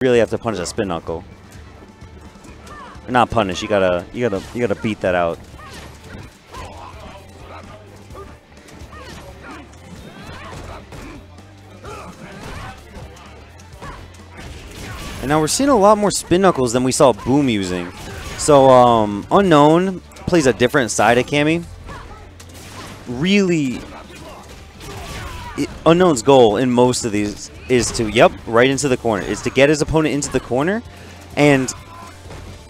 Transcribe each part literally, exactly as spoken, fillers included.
really have to punish that spin knuckle. Or not punish. You gotta, you gotta, you gotta beat that out. And now we're seeing a lot more spin knuckles than we saw Boom using. So um, Unknown plays a different side of Cammy. Really, it, Unknown's goal in most of these is to, yep, right into the corner. Is to get his opponent into the corner. And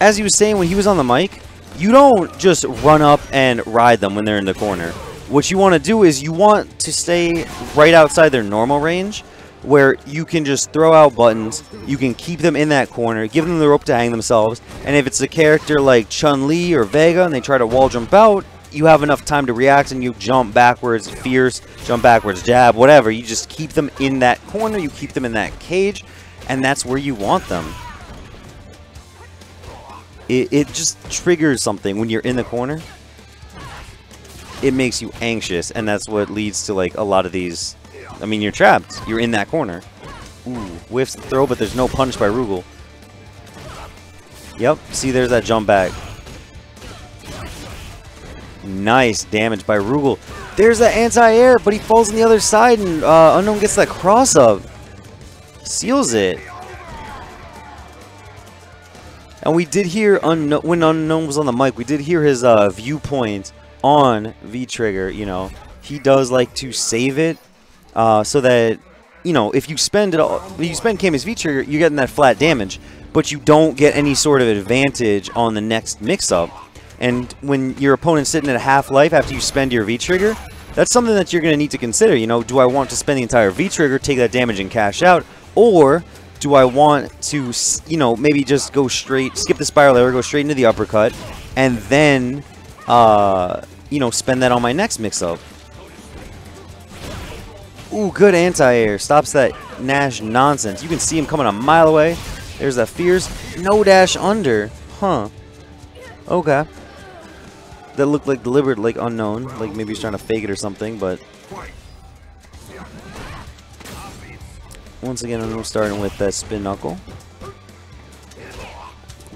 as he was saying when he was on the mic, you don't just run up and ride them when they're in the corner. What you want to do is you want to stay right outside their normal range, where you can just throw out buttons, you can keep them in that corner, give them the rope to hang themselves, and if it's a character like Chun-Li or Vega and they try to wall jump out, you have enough time to react and you jump backwards, fierce, jump backwards, jab, whatever. You just keep them in that corner, you keep them in that cage, and that's where you want them. It, it just triggers something when you're in the corner. It makes you anxious, and that's what leads to like a lot of these... I mean, you're trapped. You're in that corner. Ooh, whiffs the throw, but there's no punish by Rugal. Yep, see, there's that jump back. Nice damage by Rugal. There's that anti-air, but he falls on the other side, and uh, Unknown gets that cross-up. Seals it. And we did hear, Unknown, when Unknown was on the mic, we did hear his uh, viewpoint on V-Trigger, you know. He does like to save it. Uh, so that, you know, if you spend it all, if you spend Cammy's V-Trigger, you're getting that flat damage, but you don't get any sort of advantage on the next mix-up. And when your opponent's sitting at half-life after you spend your V-Trigger, that's something that you're going to need to consider. You know, do I want to spend the entire V-Trigger, take that damage and cash out, or do I want to, you know, maybe just go straight, skip the Spiral Arrow, go straight into the uppercut, and then, uh, you know, spend that on my next mix-up. Ooh, good anti-air. Stops that Nash nonsense. You can see him coming a mile away. There's that fierce. No dash under. Huh. Okay. That looked like deliberate, like Unknown. Like maybe he's trying to fake it or something, but... Once again, Unknown starting with that spin knuckle.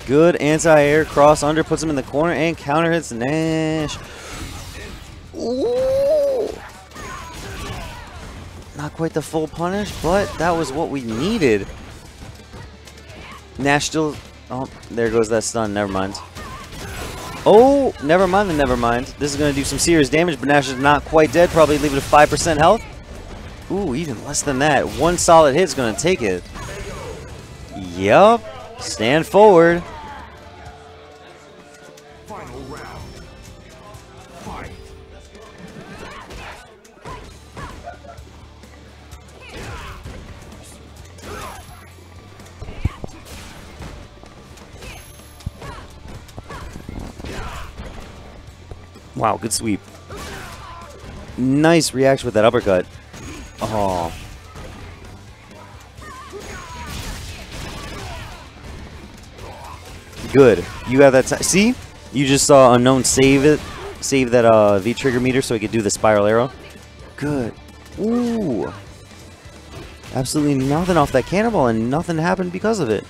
Good anti-air. Cross under. Puts him in the corner and counter hits Nash. Ooh. Not quite the full punish, but that was what we needed. Nash still... Oh, there goes that stun. Never mind. Oh, never mind the never mind. This is going to do some serious damage, but Nash is not quite dead. Probably leave it at five percent health. Ooh, even less than that. One solid hit is going to take it. Yup. Stand forward. Final round. Fight. Wow, good sweep. Nice reaction with that uppercut. Oh. Good. You have that time. See? You just saw Unknown save it. Save that uh, V-Trigger meter so he could do the Spiral Arrow. Good. Ooh. Absolutely nothing off that cannonball, and nothing happened because of it.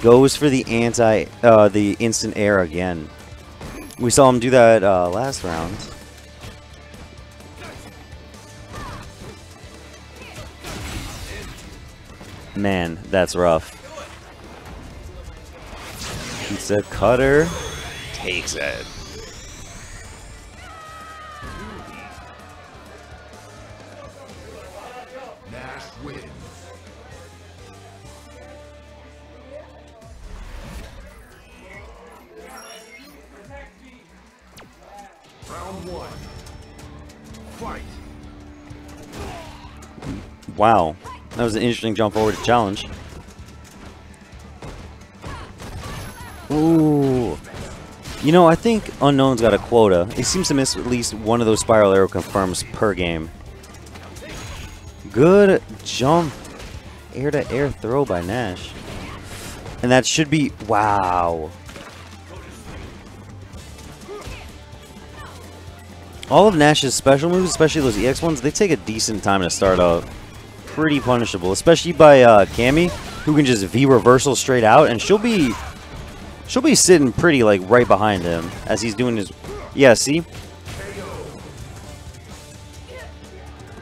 Goes for the anti, uh, the instant air again. We saw him do that uh, last round. Man, that's rough. Pizza Cutter takes it. Nash wins. Round one. Fight. Wow. That was an interesting jump forward to challenge. Ooh. You know, I think Unknown's got a quota. He seems to miss at least one of those Spiral Arrow confirms per game. Good jump. Air-to-air throw by Nash. And that should be... Wow. All of Nash's special moves, especially those E X ones, they take a decent time to start up. pretty punishable, especially by uh, Cammy, who can just V-reversal straight out, and she'll be she'll be sitting pretty, like, right behind him as he's doing his... Yeah, see?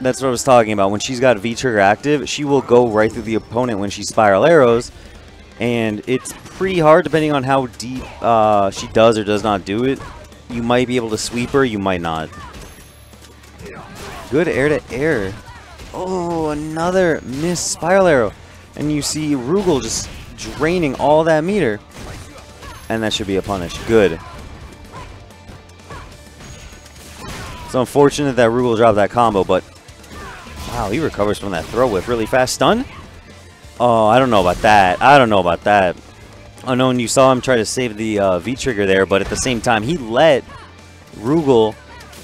That's what I was talking about. When she's got V-Trigger active, she will go right through the opponent when she Spiral Arrows, and it's pretty hard, depending on how deep uh, she does or does not do it. You might be able to sweep her, you might not. Good air-to-air. Oh, another missed Spiral Arrow. And you see Rugal just draining all that meter. And that should be a punish. Good. It's unfortunate that Rugal dropped that combo, but... Wow, he recovers from that throw whip really fast. Stun? Oh, I don't know about that. I don't know about that. I know when you saw him try to save the uh, V-Trigger there, but at the same time, he let Rugal...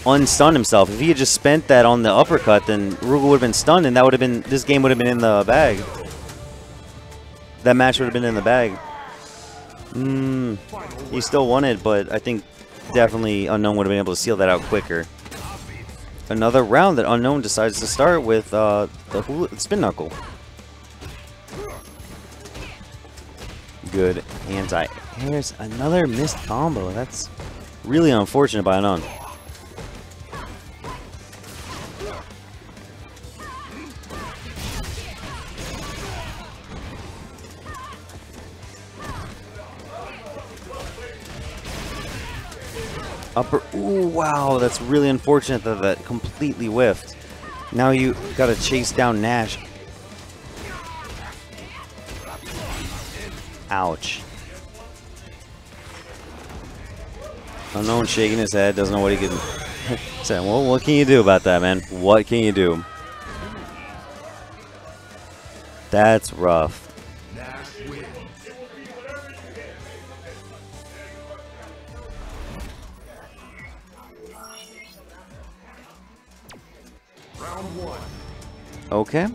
unstun himself. If he had just spent that on the uppercut, then Rugal would have been stunned, and that would have been this game would have been in the bag. That match would have been in the bag. Mm, he still won it, but I think definitely Unknown would have been able to seal that out quicker. Another round that Unknown decides to start with uh, the spin knuckle. Good anti. Here's another missed combo. That's really unfortunate by Unknown. Upper, ooh, wow, that's really unfortunate that that completely whiffed. Now you gotta chase down Nash. Ouch. Unknown shaking his head, doesn't know what he can... Said, well, what can you do about that, man? What can you do? That's rough. Okay.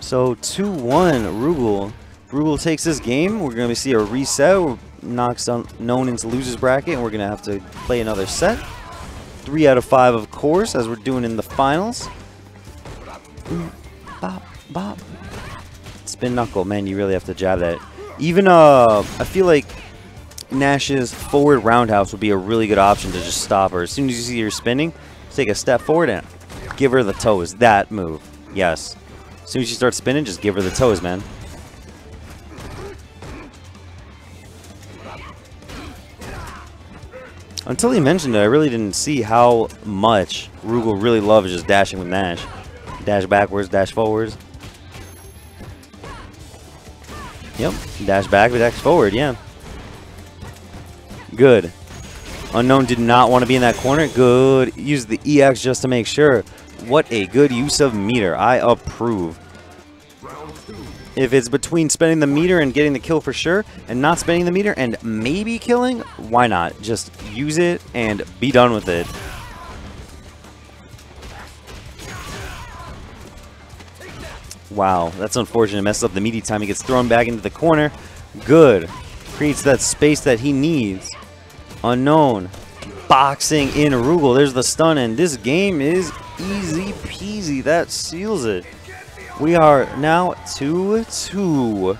So two one Rugal. Rugal takes this game. We're going to see a reset. Knocks Unknown into loser's bracket. And we're going to have to play another set. Three out of five, of course, as we're doing in the finals. Bop, bop. Spin knuckle. Man, you really have to jab that. Even, uh, I feel like Nash's forward roundhouse would be a really good option to just stop her. As soon as you see her spinning, take a step forward and... give her the toes. That move. Yes. As soon as she starts spinning, just give her the toes, man. Until he mentioned it, I really didn't see how much Rugal really loves just dashing with Nash. Dash backwards, dash forwards. Yep. Dash back, dash forward. Yeah. Good. Unknown did not want to be in that corner. Good. Use the E X just to make sure. What a good use of meter. I approve. If it's between spending the meter and getting the kill for sure, and not spending the meter and maybe killing, why not? Just use it and be done with it. Wow, that's unfortunate. It messes up the meaty time. He gets thrown back into the corner. Good. Creates that space that he needs. Unknown boxing in Rugal. There's the stun, and this game is easy peasy. That seals it. We are now two two.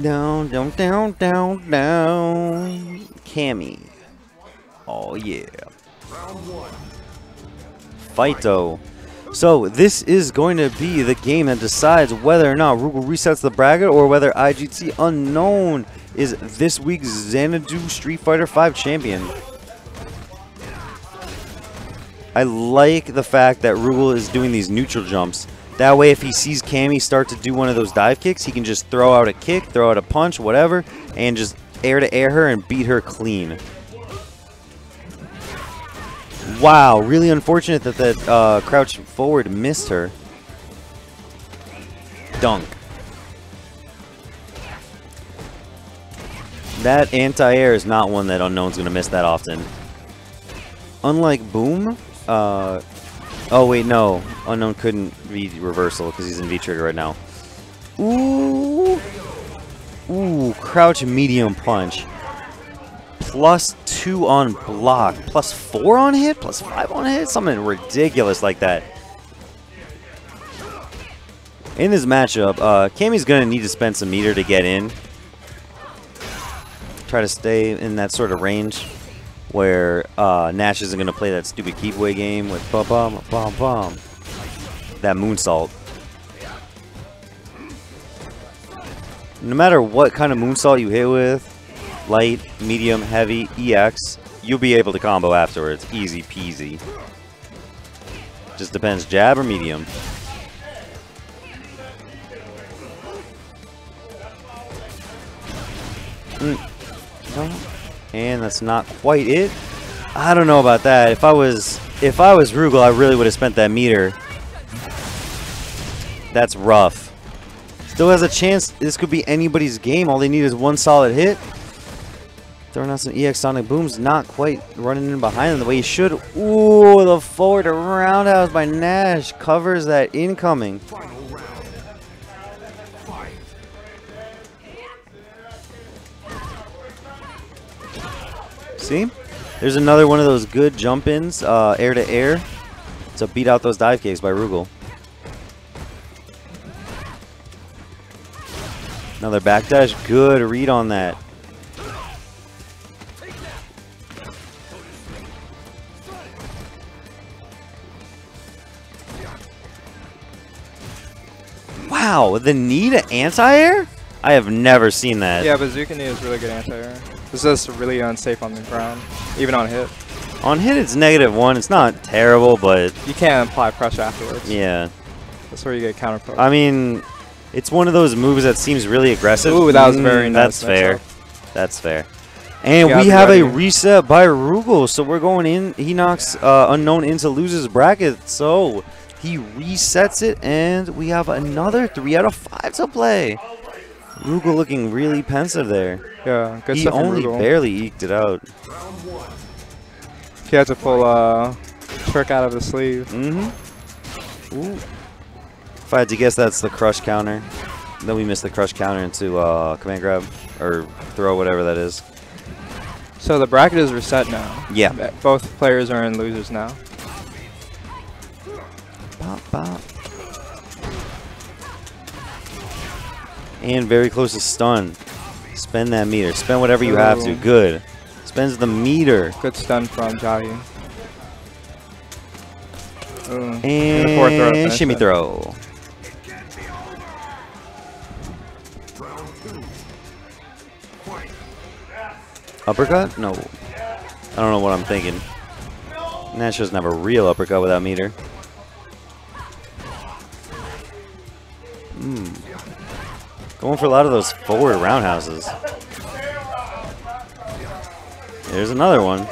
Down, down, down, down, down. Cammy. Oh, yeah. Fighto. So this is going to be the game that decides whether or not Rugal resets the bracket or whether I G T Unknown is this week's Xanadu Street Fighter five champion. I like the fact that Rugal is doing these neutral jumps. That way if he sees Cammy start to do one of those dive kicks, he can just throw out a kick, throw out a punch, whatever, and just air to air her and beat her clean. Wow, really unfortunate that that uh, crouch forward missed her. Dunk. That anti-air is not one that Unknown's going to miss that often. Unlike Boom, uh, oh wait, no. Unknown couldn't V-reversal because he's in V-Trigger right now. Ooh. Ooh, crouch medium punch. Plus two. two on block, plus four on hit, plus five on hit, something ridiculous like that. In this matchup, uh, Cammy's going to need to spend some meter to get in. Try to stay in that sort of range where uh, Nash isn't going to play that stupid keep away game with bum bum bum bum. That moonsault. No matter what kind of moonsault you hit with, light, medium, heavy, E X, you'll be able to combo afterwards. Easy peasy. Just depends, jab or medium. Mm. And that's not quite it. I don't know about that. If I was, if I was Rugal, I really would have spent that meter. That's rough. Still has a chance. This could be anybody's game. All they need is one solid hit. Throwing out some E X Sonic Booms. Not quite running in behind him the way he should. Ooh, the forward to roundhouse by Nash. Covers that incoming. See? There's another one of those good jump-ins, uh, air to air, to beat out those dive kicks by Rugal. Another backdash. Good read on that. Wow, the knee to anti-air? I have never seen that. Yeah, Bazooka knee is really good anti-air. This is really unsafe on the ground, even on hit. On hit, it's negative one. It's not terrible, but you can't apply pressure afterwards. Yeah. That's where you get counterpro. I mean, it's one of those moves that seems really aggressive. Ooh, that was very mm, nice. That's fair. Up. That's fair. And yeah, we have a reset by Rugal, so we're going in. He knocks uh, Unknown into loser's bracket, so he resets it, and we have another three out of five to play. Rugal looking really pensive there. Yeah, good he stuff. He only Rugal. barely eked it out. He has a full uh, trick out of the sleeve. Mm-hmm. Ooh. If I had to guess, that's the crush counter. Then we missed the crush counter into uh, command grab or throw, whatever that is. So the bracket is reset now. Yeah. Both players are in losers now. Bop, bop. And very close to stun. Spend that meter. Spend whatever you have to. Good. Spends the meter. Good stun from Javi. And, and shimmy throw. Uppercut? No. I don't know what I'm thinking. Nash doesn't have a real uppercut without meter. Mm. Going for a lot of those forward roundhouses. There's another one.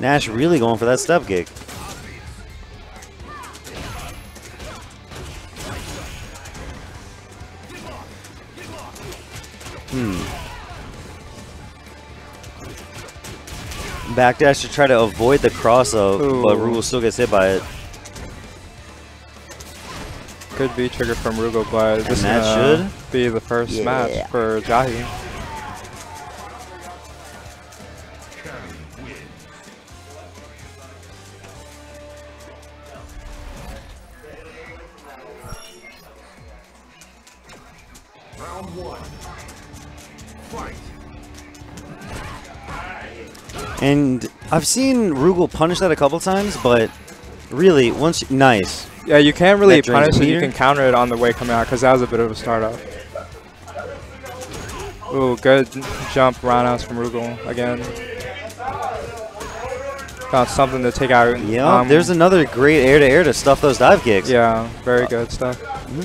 Nash really going for that step kick. Hmm. Backdash to try to avoid the cross up, Ooh. but Rugal still gets hit by it. Could be triggered from Rugal, but this that should be the first yeah. match for Jahi. Round one. Fight. And I've seen Rugal punish that a couple times, but really, once you, nice. Yeah, you can't really punish it. You can counter it on the way coming out because that was a bit of a start off. Ooh, good jump roundhouse from Rugal again. Got something to take out. Yeah, um, there's another great air to air to stuff those dive kicks. Yeah, very good stuff. Mm-hmm.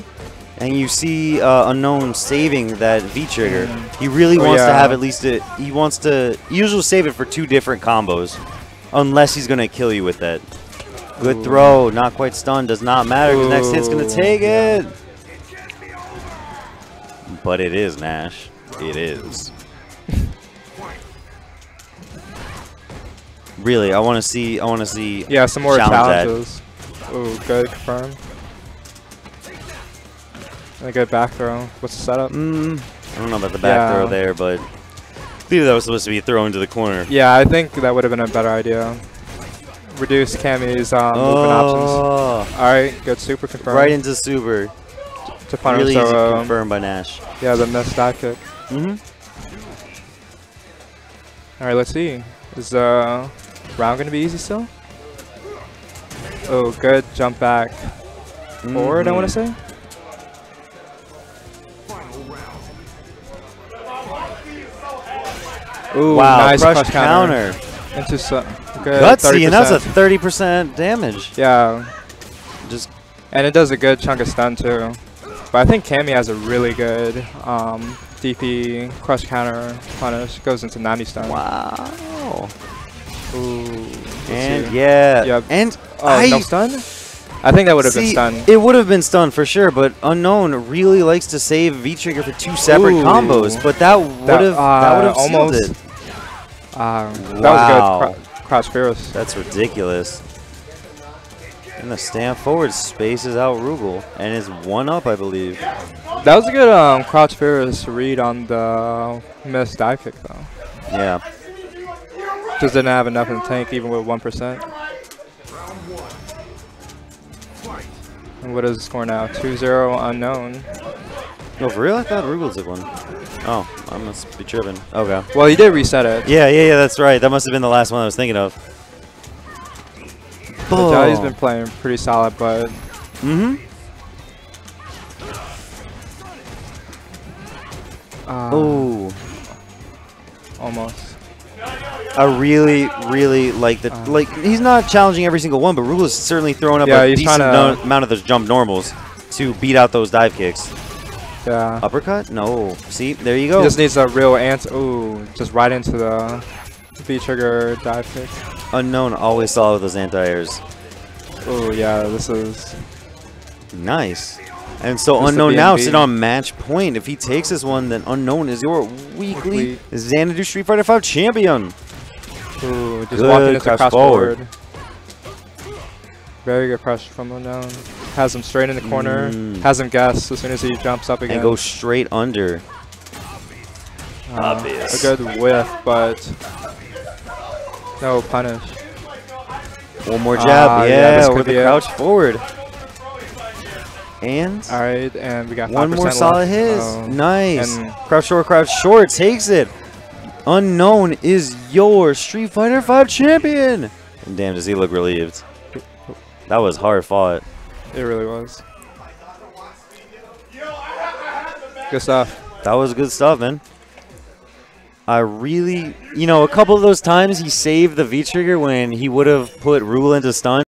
And you see uh, Unknown saving that V-Trigger. Mm. He really wants oh, yeah. to have at least a, he wants to usually save it for two different combos, unless he's going to kill you with that. Good Ooh. throw, not quite stunned, does not matter because next hit's going to take yeah. it. But it is, Nash. It is. Really, I want to see, I want to see. Yeah, some more challenges. Oh, good confirm. And a good back throw. What's the setup? Mm, I don't know about the back yeah. throw there, but I think that was supposed to be thrown to the corner. Yeah, I think that would have been a better idea. Reduce Cammy's um, oh. movement options. Alright, good super confirmed. Right into super. To final really zero. Easy to confirm by Nash. Yeah, the missed dive kick. Mm-hmm. Alright, let's see. Is the uh, round going to be easy still? Oh, good jump back. Mm-hmm. Forward, I want to say? Ooh, wow, nice crush, crush counter. counter. Into so good Gutsy, and that's a thirty percent damage. Yeah. just And it does a good chunk of stun, too. But I think Cammy has a really good um, D P, crush counter, punish. Goes into ninety stun. Wow. Ooh. And, see. yeah. Yep. And oh, I... no stun? I think that would have been stunned. It would have been stunned for sure, but Unknown really likes to save V-Trigger for two separate Ooh. combos, but that would have that, uh, that would have almost sealed it. Um, that wow. was a good cr crouch Ferris. That's ridiculous. And the stand forward spaces out Rugal, and is one up, I believe. That was a good um, crouch Ferris read on the missed dive kick, though. Yeah. Just didn't have enough in the tank, even with one percent. What is the score now? two zero Unknown. No, for real? I thought Rugal did one. Oh, I must be tripping. Okay. Well, you did reset it. Yeah, yeah, yeah, that's right. That must have been the last one I was thinking of. Oh. Jolly's been playing pretty solid, but... Mm-hmm. Uh, oh. Almost. I really, really like the uh, like. He's not challenging every single one, but Rugal is certainly throwing up yeah, a decent no amount of those jump normals to beat out those dive kicks. Yeah. Uppercut? No. See, there you go. He just needs a real answer. Ooh, just right into the V-Trigger dive kick. Unknown always solid with those anti-airs. Oh yeah, this is nice. And so Unknown now sit on match point. If he takes this one, then Unknown is your weekly Xanadu Street Fighter five champion. Ooh, just good walking into cross forward. forward. Very good pressure from Unknown. Has him straight in the corner. Mm. Has him guess as soon as he jumps up again. And goes straight under. Uh, Obvious. A good whiff, but no punish. One more jab. Uh, yeah, yeah with the crouch forward. And all right, and we got one more solid hit. Oh. Nice. And crouch short, crouch short takes it. Unknown is your Street Fighter five champion. And damn, does he look relieved? That was hard fought. It really was. Good stuff. That was good stuff, man. I really, you know, a couple of those times he saved the V-Trigger when he would have put Rugal into stun.